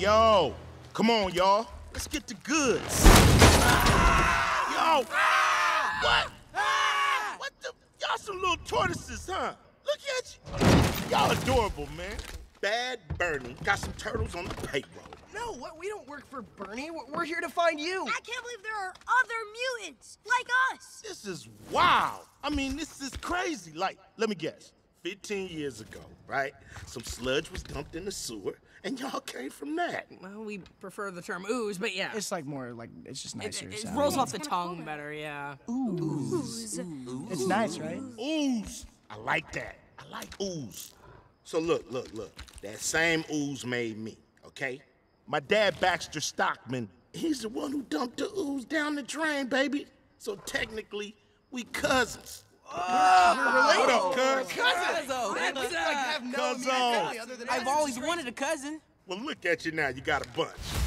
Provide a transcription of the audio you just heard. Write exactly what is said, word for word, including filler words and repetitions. Yo, come on, y'all. Let's get the goods. Ah! Yo! Ah! What? Ah! What the? Y'all some little tortoises, huh? Look at you. Y'all adorable, man. Bad Bernie got some turtles on the payroll. No, what? We don't work for Bernie. We're here to find you. I can't believe there are other mutants like us. This is wild. I mean, this is crazy. Like, let me guess. fifteen years ago, right? Some sludge was dumped in the sewer, and y'all came from that. Well, we prefer the term ooze, but yeah. It's like more like, it's just nicer. It, it, it rolls off the tongue better, yeah. Ooze. Ooze. Ooze. It's nice, right? Ooze. I like that. I like ooze. So look, look, look. That same ooze made me, okay? My dad, Baxter Stockman, he's the one who dumped the ooze down the drain, baby. So technically, we cousins. Oh, you're related. What up, cuz? Cousin. I've always wanted a cousin. Well, look at you now. You got a bunch.